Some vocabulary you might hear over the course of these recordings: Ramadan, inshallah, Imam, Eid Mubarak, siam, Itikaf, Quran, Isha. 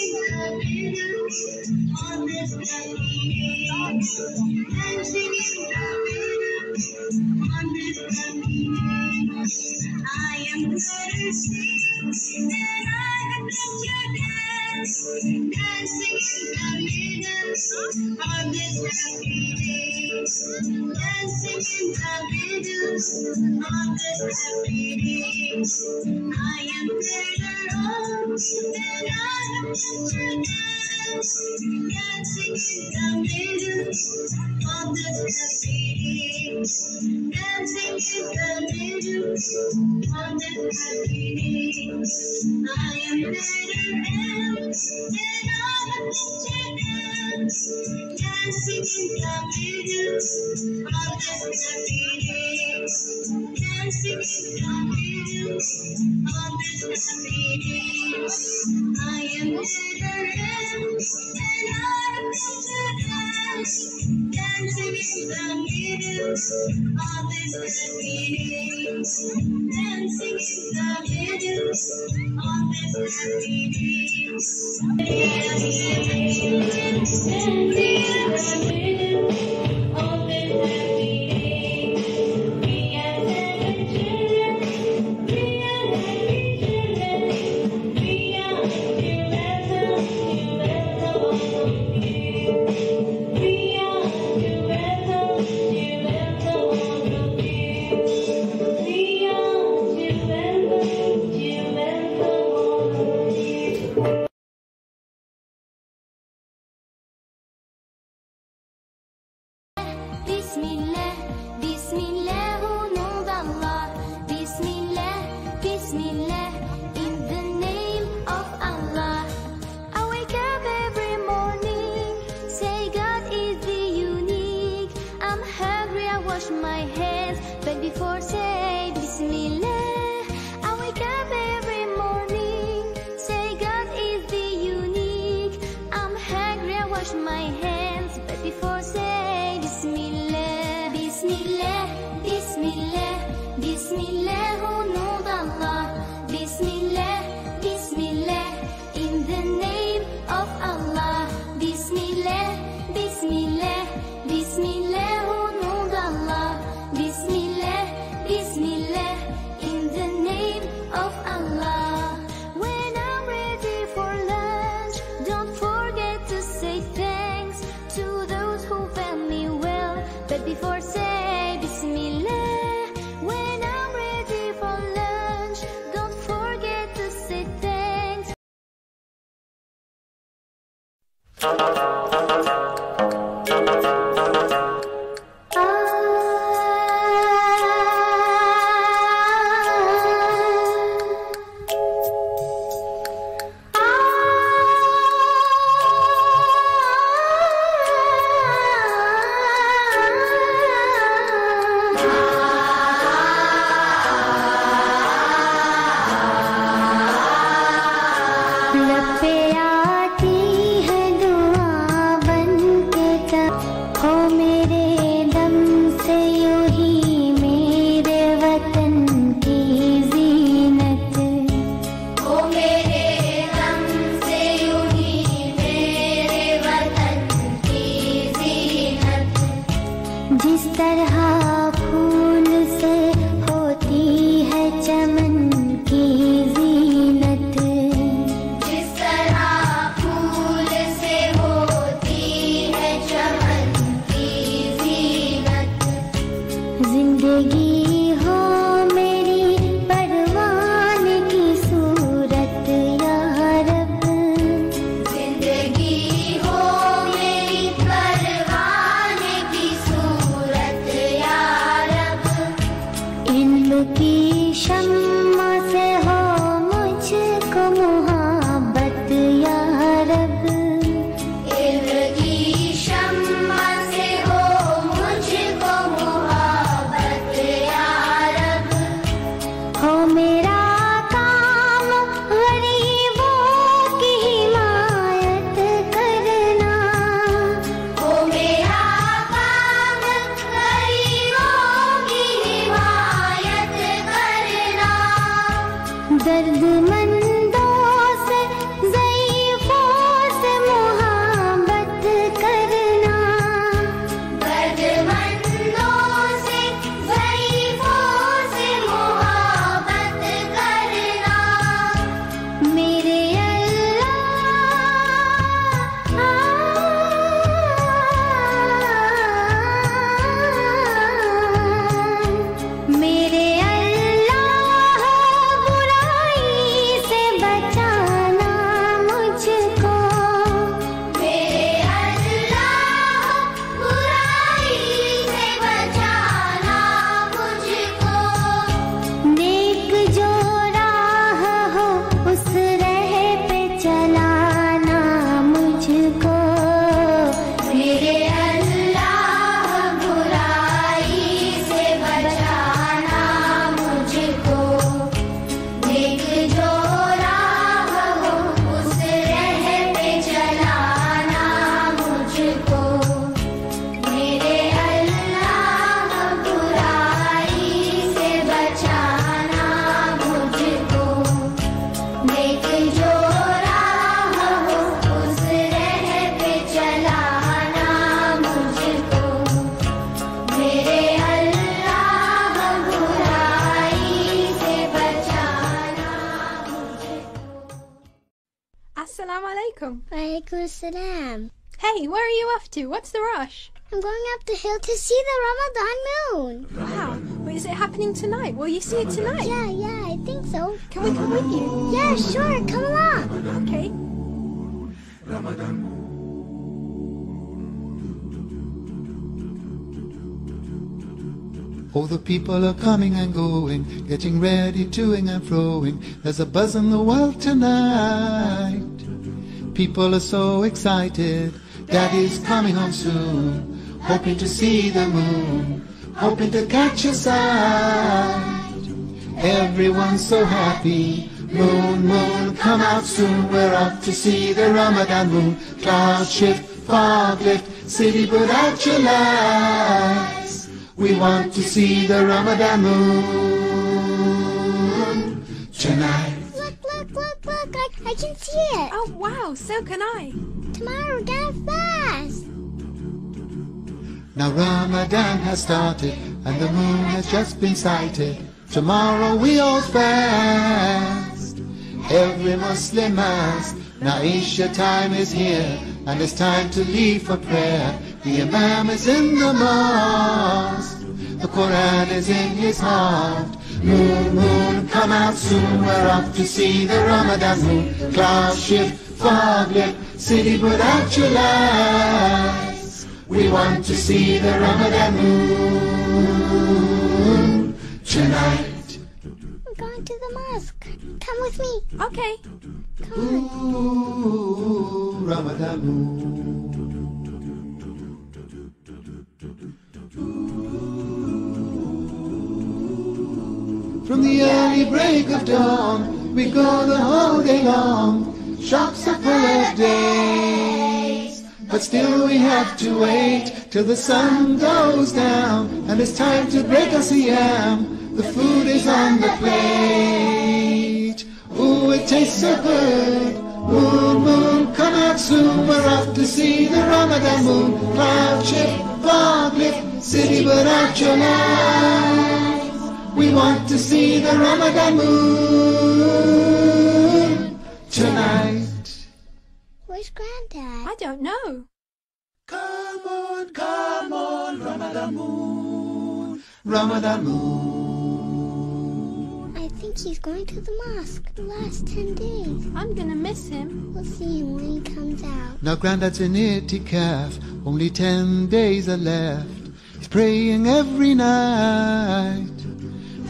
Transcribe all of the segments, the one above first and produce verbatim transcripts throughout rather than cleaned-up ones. पे आती है दुआ alaikum. Wa alaikum salam. Hey, where are you off to? What's the rush? I'm going up the hill to see the Ramadan moon. Wow. Well, is it happening tonight? Will you see it tonight? Yeah, yeah, I think so. Can we come with you? Yeah, sure. Come along. Okay. Ramadan moon. Oh, the people are coming and going, getting ready, toing and froing. There's a buzz in the world tonight. People are so excited. Daddy's coming home soon, hoping to see the moon, hoping to catch a sight. Everyone's so happy. Moon, moon, come out soon. We're off to see the Ramadan moon. Cloud shift, fog lift, city put out your lights. We want to see the Ramadan moon tonight. Look, look, look, look, I, I can see it. Oh, wow, so can I. Tomorrow we're gonna fast. Now Ramadan has started and the moon has just been sighted. Tomorrow we all fast. Every Muslim must. Now Isha time is here and it's time to leave for prayer. The Imam is in the mosque, the Quran is in his heart. Moon, moon, come out soon, we're off to see the Ramadan moon. Cloud shift, fog lift, city put out your lights. We want to see the Ramadan moon tonight. We're going to the mosque. Come with me. Okay. Come on. Ooh, Ramadan moon. From the early break of dawn, we go the whole day long. Shops are full of days, but still we have to wait till the sun goes down. And it's time to break our siam. The food is on the plate. Ooh, it tastes so good. Moon, moon, come out soon. We're off to see the Ramadan moon. Cloud shift, fog lift, city but out your light. We want to see the Ramadan moon tonight. Where's Granddad? I don't know. Come on, come on, Ramadan moon, Ramadan moon. I think he's going to the mosque the last ten days. I'm gonna miss him. We'll see him when he comes out. Now Granddad's in Itikaf, only ten days are left. He's praying every night.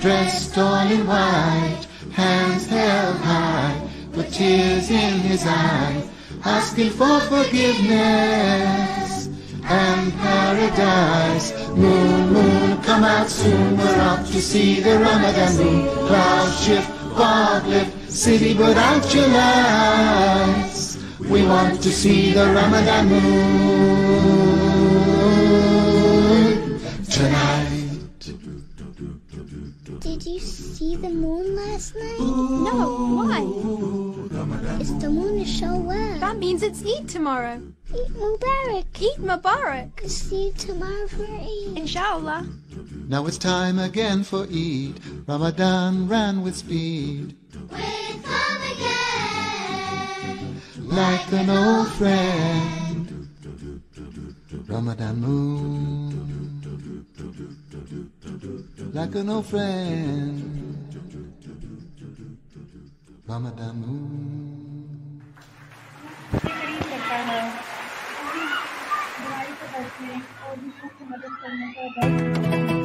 Dressed all in white, hands held high, with tears in his eyes, asking for forgiveness and paradise. Moon, moon, come out soon, we're off to see the Ramadan moon. Cloud shift, fog lift, city put out your lights. We want to see the Ramadan moon tonight. Did you see the moon last night? No, why? It's the moon is so well. That means it's Eid tomorrow. Eid Mubarak. Eid Mubarak. See you tomorrow for Eid. Inshallah. Now it's time again for Eid. Ramadan ran with speed. We've come again. Like an old friend. Ramadan moon. Like an old friend, Ramadan moon.